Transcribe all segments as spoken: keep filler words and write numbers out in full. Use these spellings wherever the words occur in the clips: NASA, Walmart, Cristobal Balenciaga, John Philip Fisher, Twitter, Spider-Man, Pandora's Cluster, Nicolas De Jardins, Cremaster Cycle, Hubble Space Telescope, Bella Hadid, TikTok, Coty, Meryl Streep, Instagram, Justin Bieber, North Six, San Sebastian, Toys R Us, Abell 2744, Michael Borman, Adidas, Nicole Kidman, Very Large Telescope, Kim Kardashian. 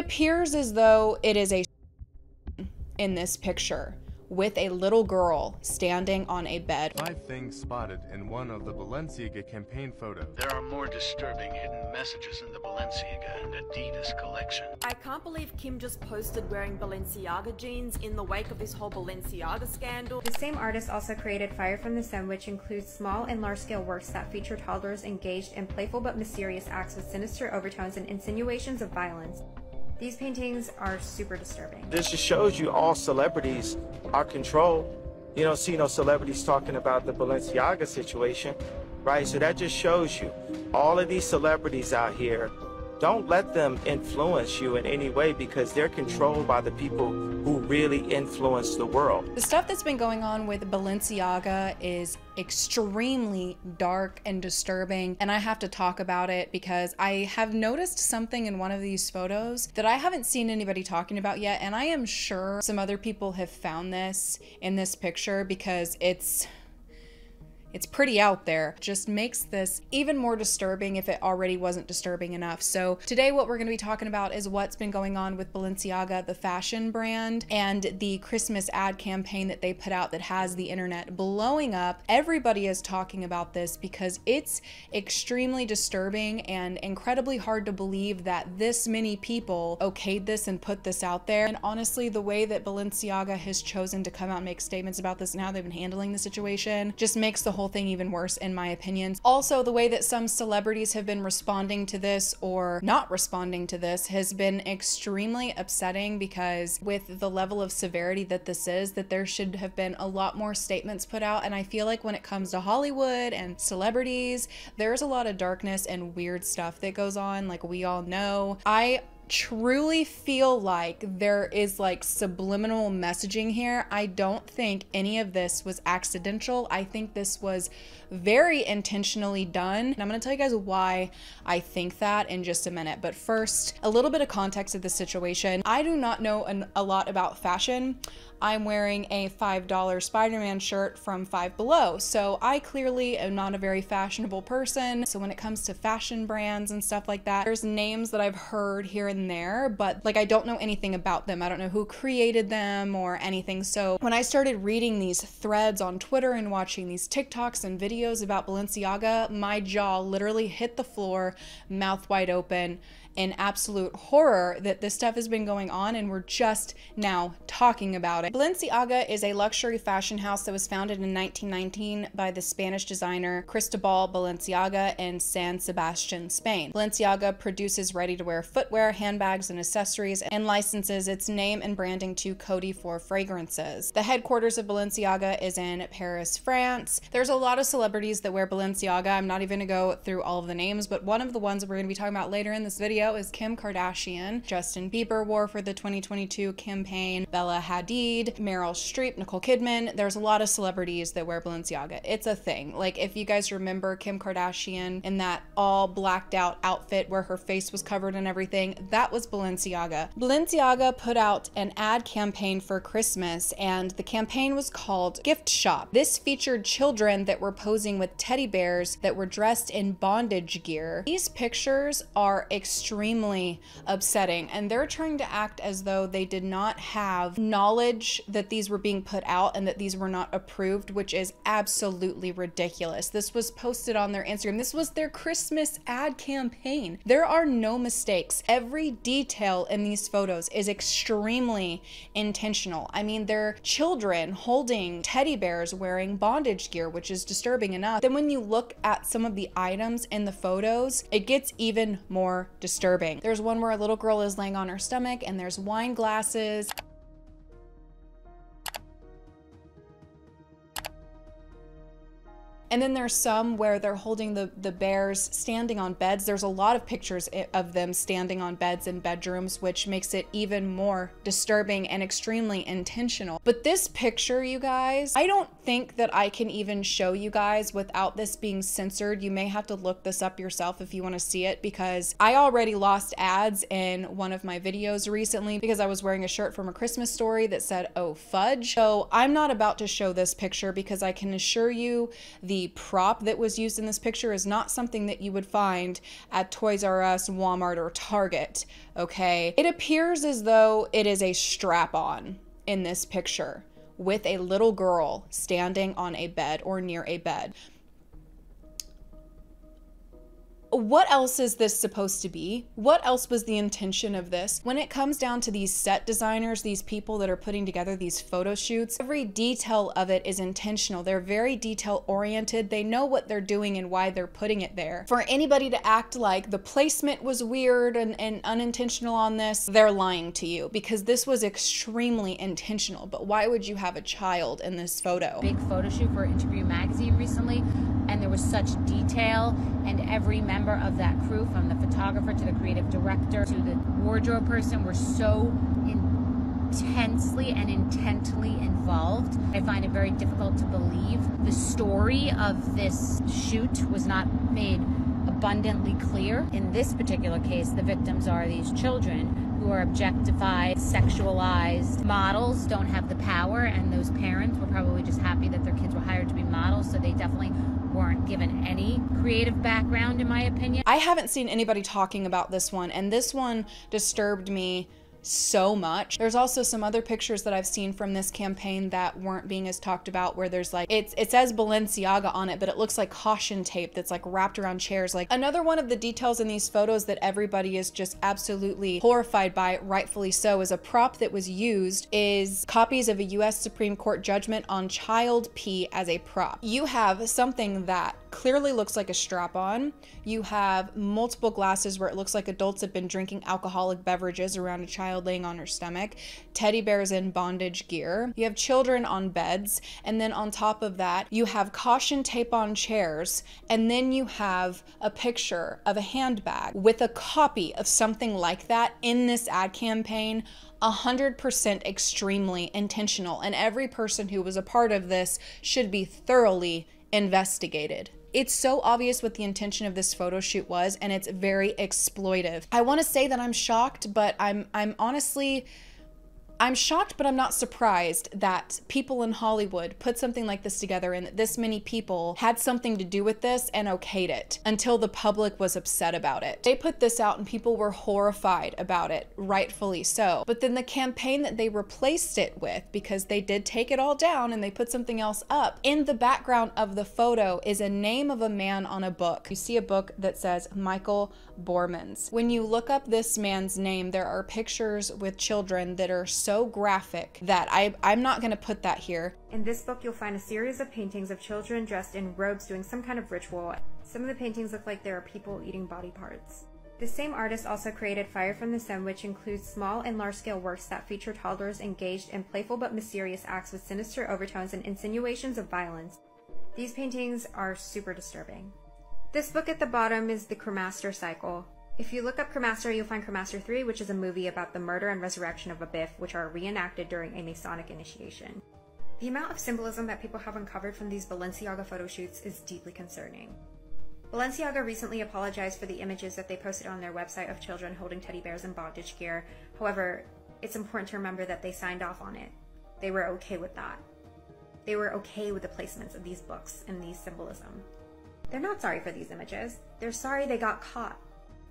appears as though it is a in this picture with a little girl standing on a bed. Five things spotted in one of the Balenciaga campaign photos. There are more disturbing hidden messages in the Balenciaga and Adidas collection. I can't believe Kim just posted wearing Balenciaga jeans in the wake of this whole Balenciaga scandal. The same artist also created Fire from the Sun, which includes small and large-scale works that feature toddlers engaged in playful but mysterious acts with sinister overtones and insinuations of violence. These paintings are super disturbing. This just shows you all celebrities are controlled. You don't see no celebrities talking about the Balenciaga situation, right? So that just shows you all of these celebrities out here, don't let them influence you in any way because they're controlled by the people who really influence the world. The stuff that's been going on with Balenciaga is extremely dark and disturbing, and I have to talk about it because I have noticed something in one of these photos that I haven't seen anybody talking about yet, and I am sure some other people have found this in this picture because it's it's pretty out there. Just makes this even more disturbing if it already wasn't disturbing enough. So today what we're gonna be talking about is what's been going on with Balenciaga, the fashion brand, and the Christmas ad campaign that they put out that has the internet blowing up. Everybody is talking about this because it's extremely disturbing and incredibly hard to believe that this many people okayed this and put this out there. And honestly, the way that Balenciaga has chosen to come out and make statements about this and how they've been handling the situation just makes the whole thing even worse in my opinion. Also, the way that some celebrities have been responding to this or not responding to this has been extremely upsetting because with the level of severity that this is, that there should have been a lot more statements put out. And I feel like when it comes to Hollywood and celebrities, there's a lot of darkness and weird stuff that goes on, like we all know. I truly feel like there is like subliminal messaging here. I don't think any of this was accidental. I think this was very intentionally done. And I'm gonna tell you guys why I think that in just a minute. But first, a little bit of context of the situation. I do not know an, a lot about fashion. I'm wearing a five dollar Spider-Man shirt from Five Below. So I clearly am not a very fashionable person. So when it comes to fashion brands and stuff like that, there's names that I've heard here and there, but like I don't know anything about them. I don't know who created them or anything. So when I started reading these threads on Twitter and watching these TikToks and videos about Balenciaga, my jaw literally hit the floor, mouth wide open, in absolute horror that this stuff has been going on and we're just now talking about it. Balenciaga is a luxury fashion house that was founded in nineteen nineteen by the Spanish designer Cristobal Balenciaga in San Sebastian, Spain. Balenciaga produces ready-to-wear footwear, handbags, and accessories and licenses its name and branding to Coty for fragrances. The headquarters of Balenciaga is in Paris, France. There's a lot of celebrities that wear Balenciaga. I'm not even gonna go through all of the names, but one of the ones that we're gonna be talking about later in this video is Kim Kardashian. Justin Bieber wore for the twenty twenty-two campaign, Bella Hadid, Meryl Streep, Nicole Kidman. There's a lot of celebrities that wear Balenciaga. It's a thing. Like if you guys remember Kim Kardashian in that all blacked out outfit where her face was covered and everything, that was Balenciaga. Balenciaga put out an ad campaign for Christmas and the campaign was called Gift Shop. This featured children that were posing with teddy bears that were dressed in bondage gear. These pictures are extremely extremely upsetting and they're trying to act as though they did not have knowledge that these were being put out and that these were not approved, which is absolutely ridiculous. This was posted on their Instagram. This was their Christmas ad campaign. There are no mistakes. Every detail in these photos is extremely intentional. I mean, they're children holding teddy bears wearing bondage gear, which is disturbing enough. Then when you look at some of the items in the photos, it gets even more disturbing. Disturbing. There's one where a little girl is laying on her stomach and there's wine glasses. And then there's some where they're holding the, the bears standing on beds. There's a lot of pictures of them standing on beds in bedrooms, which makes it even more disturbing and extremely intentional. But this picture, you guys, I don't think that I can even show you guys without this being censored. You may have to look this up yourself if you want to see it because I already lost ads in one of my videos recently because I was wearing a shirt from A Christmas Story that said, "Oh, fudge." So I'm not about to show this picture because I can assure you the the prop that was used in this picture is not something that you would find at Toys R Us, Walmart, or Target, okay? It appears as though it is a strap-on in this picture with a little girl standing on a bed or near a bed. What else is this supposed to be? What else was the intention of this? When it comes down to these set designers, these people that are putting together these photo shoots, every detail of it is intentional. They're very detail oriented. They know what they're doing and why they're putting it there. For anybody to act like the placement was weird and, and unintentional on this, they're lying to you, because this was extremely intentional. But why would you have a child in this photo? Big photo shoot for Interview Magazine recently, and there was such detail, and every member of that crew, from the photographer to the creative director to the wardrobe person, were so intensely and intently involved. I find it very difficult to believe the story of this shoot was not made abundantly clear. In this particular case, the victims are these children who are objectified, sexualized. Models don't have the power, and those parents were probably just happy that their kids were hired to be models, so they definitely weren't given any creative background, in my opinion. I haven't seen anybody talking about this one, and this one disturbed me so much. There's also some other pictures that I've seen from this campaign that weren't being as talked about, where there's like, it's, it says Balenciaga on it, but it looks like caution tape that's like wrapped around chairs. Like, another one of the details in these photos that everybody is just absolutely horrified by, rightfully so, is a prop that was used is copies of a U S Supreme Court judgment on child pee as a prop. You have something that clearly looks like a strap-on. You have multiple glasses where it looks like adults have been drinking alcoholic beverages around a child laying on her stomach. Teddy bears in bondage gear. You have children on beds. And then on top of that, you have caution tape on chairs. And then you have a picture of a handbag with a copy of something like that in this ad campaign. one hundred percent extremely intentional. And every person who was a part of this should be thoroughly investigated. It's so obvious what the intention of this photo shoot was, and it's very exploitive. I want to say that I'm shocked, but I'm I'm honestly I'm shocked, but I'm not surprised that people in Hollywood put something like this together, and that this many people had something to do with this and okayed it until the public was upset about it. They put this out and people were horrified about it, rightfully so. But then the campaign that they replaced it with, because they did take it all down and they put something else up, in the background of the photo is a name of a man on a book. You see a book that says Michael Borman's. When you look up this man's name, there are pictures with children that are so so graphic that I, I'm not going to put that here. In this book, you'll find a series of paintings of children dressed in robes doing some kind of ritual. Some of the paintings look like there are people eating body parts. The same artist also created Fire from the Sun, which includes small and large-scale works that feature toddlers engaged in playful but mysterious acts with sinister overtones and insinuations of violence. These paintings are super disturbing. This book at the bottom is the Cremaster Cycle. If you look up Cremaster, you'll find Cremaster three, which is a movie about the murder and resurrection of a Biff, which are reenacted during a Masonic initiation. The amount of symbolism that people have uncovered from these Balenciaga photo shoots is deeply concerning. Balenciaga recently apologized for the images that they posted on their website of children holding teddy bears in bondage gear. However, it's important to remember that they signed off on it. They were okay with that. They were okay with the placements of these books and these symbolism. They're not sorry for these images. They're sorry they got caught.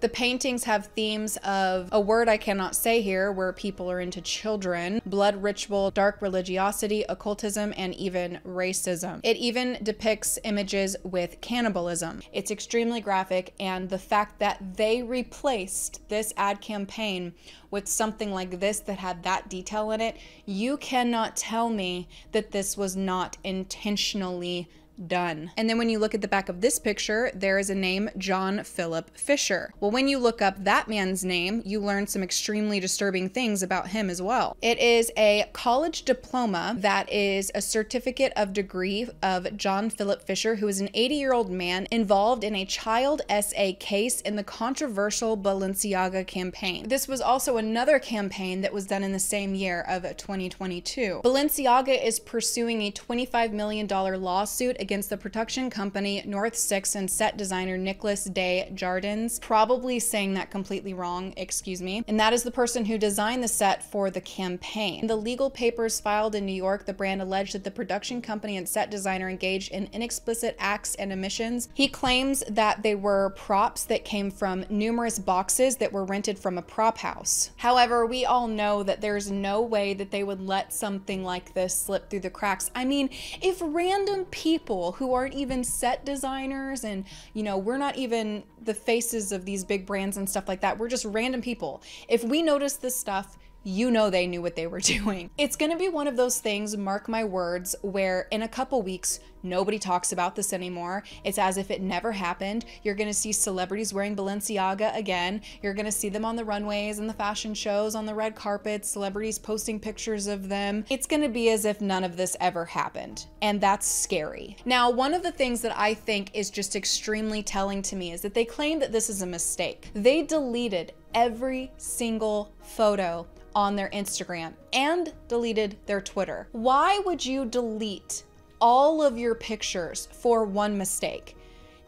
The paintings have themes of a word I cannot say here, where people are into children, blood ritual, dark religiosity, occultism, and even racism. It even depicts images with cannibalism. It's extremely graphic, and the fact that they replaced this ad campaign with something like this that had that detail in it, you cannot tell me that this was not intentionally done. And then when you look at the back of this picture, there is a name, John Philip Fisher. Well, when you look up that man's name, you learn some extremely disturbing things about him as well. It is a college diploma that is a certificate of degree of John Philip Fisher, who is an eighty-year-old man involved in a child S A case in the controversial Balenciaga campaign. This was also another campaign that was done in the same year of twenty twenty-two. Balenciaga is pursuing a twenty-five million dollar lawsuit against the production company North Six and set designer Nicolas De Jardins, probably saying that completely wrong, excuse me, and that is the person who designed the set for the campaign. In the legal papers filed in New York, the brand alleged that the production company and set designer engaged in inexplicit acts and omissions. He claims that they were props that came from numerous boxes that were rented from a prop house. However, we all know that there's no way that they would let something like this slip through the cracks. I mean, if random people who aren't even set designers and, you know, we're not even the faces of these big brands and stuff like that, we're just random people. If we notice this stuff, you know they knew what they were doing. It's gonna be one of those things, mark my words, where in a couple weeks, nobody talks about this anymore. It's as if it never happened. You're gonna see celebrities wearing Balenciaga again. You're gonna see them on the runways and the fashion shows, on the red carpets, celebrities posting pictures of them. It's gonna be as if none of this ever happened. And that's scary. Now, one of the things that I think is just extremely telling to me is that they claim that this is a mistake. They deleted every single photo on their Instagram and deleted their Twitter. Why would you delete all of your pictures for one mistake?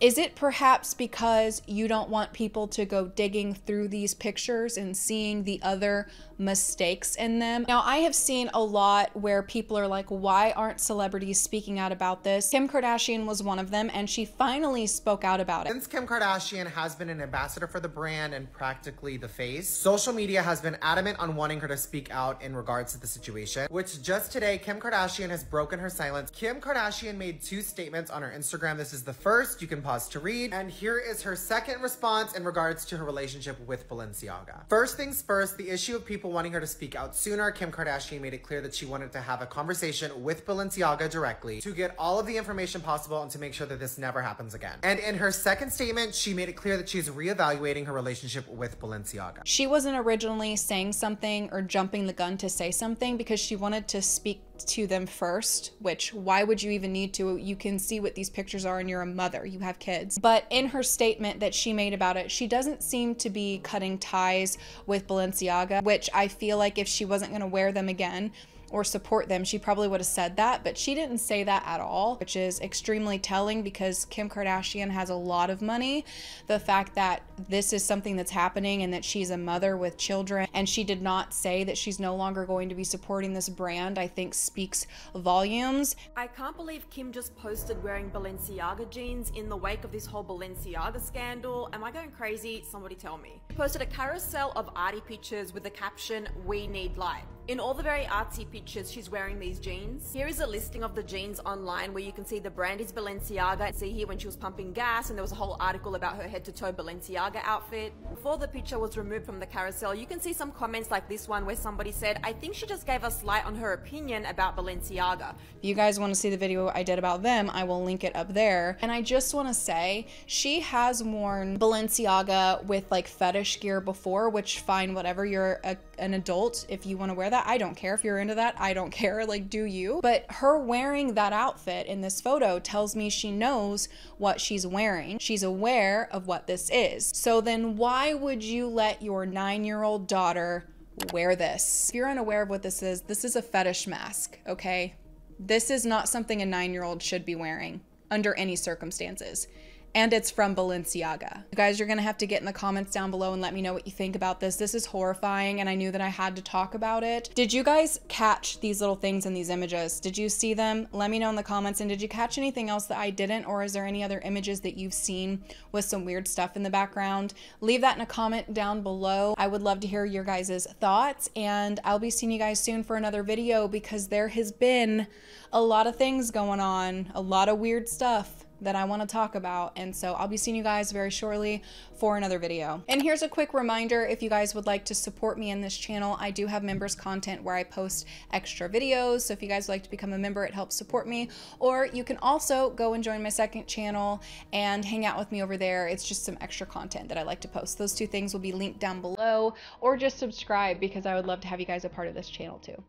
Is it perhaps because you don't want people to go digging through these pictures and seeing the other mistakes in them? Now, I have seen a lot where people are like, why aren't celebrities speaking out about this? Kim Kardashian was one of them, and she finally spoke out about it. Since Kim Kardashian has been an ambassador for the brand and practically the face, social media has been adamant on wanting her to speak out in regards to the situation, which just today, Kim Kardashian has broken her silence. Kim Kardashian made two statements on her Instagram. This is the first. You can pause to read, and here is her second response in regards to her relationship with Balenciaga. First things first, the issue of people wanting her to speak out sooner, Kim Kardashian made it clear that she wanted to have a conversation with Balenciaga directly to get all of the information possible and to make sure that this never happens again. And in her second statement, she made it clear that she's reevaluating her relationship with Balenciaga. She wasn't originally saying something or jumping the gun to say something because she wanted to speak to them first, which why would you even need to? You can see what these pictures are and you're a mother, you have kids. But in her statement that she made about it, she doesn't seem to be cutting ties with Balenciaga, which I feel like if she wasn't gonna wear them again or support them, she probably would have said that, but she didn't say that at all, which is extremely telling because Kim Kardashian has a lot of money. The fact that this is something that's happening and that she's a mother with children and she did not say that she's no longer going to be supporting this brand, I think speaks volumes. I can't believe Kim just posted wearing Balenciaga jeans in the wake of this whole Balenciaga scandal. Am I going crazy? Somebody tell me. She posted a carousel of arty pictures with the caption, "We need light." In all the very artsy pictures, she's wearing these jeans. Here is a listing of the jeans online where you can see the brand is Balenciaga. See here when she was pumping gas, and there was a whole article about her head-to-toe Balenciaga outfit. Before the picture was removed from the carousel, you can see some comments like this one where somebody said, I think she just gave us light on her opinion about Balenciaga. If you guys want to see the video I did about them, I will link it up there. And I just want to say, she has worn Balenciaga with like fetish gear before, which fine, whatever, you're a, an adult if you want to wear that. That. I don't care if you're into that. I don't care, like, do you? But her wearing that outfit in this photo tells me she knows what she's wearing. She's aware of what this is. So then why would you let your nine-year-old daughter wear this? If you're unaware of what this is, this is a fetish mask, okay? This is not something a nine-year-old should be wearing under any circumstances. And it's from Balenciaga. You guys, you're gonna have to get in the comments down below and let me know what you think about this. This is horrifying, and I knew that I had to talk about it. Did you guys catch these little things in these images? Did you see them? Let me know in the comments, and did you catch anything else that I didn't, or is there any other images that you've seen with some weird stuff in the background? Leave that in a comment down below. I would love to hear your guys' thoughts, and I'll be seeing you guys soon for another video because there has been a lot of things going on, a lot of weird stuff that I want to talk about, and so I'll be seeing you guys very shortly for another video. And here's a quick reminder, if you guys would like to support me in this channel, I do have members content where I post extra videos, so if you guys would like to become a member, it helps support me. Or you can also go and join my second channel and hang out with me over there. It's just some extra content that I like to post. Those two things will be linked down below, or just subscribe because I would love to have you guys a part of this channel too.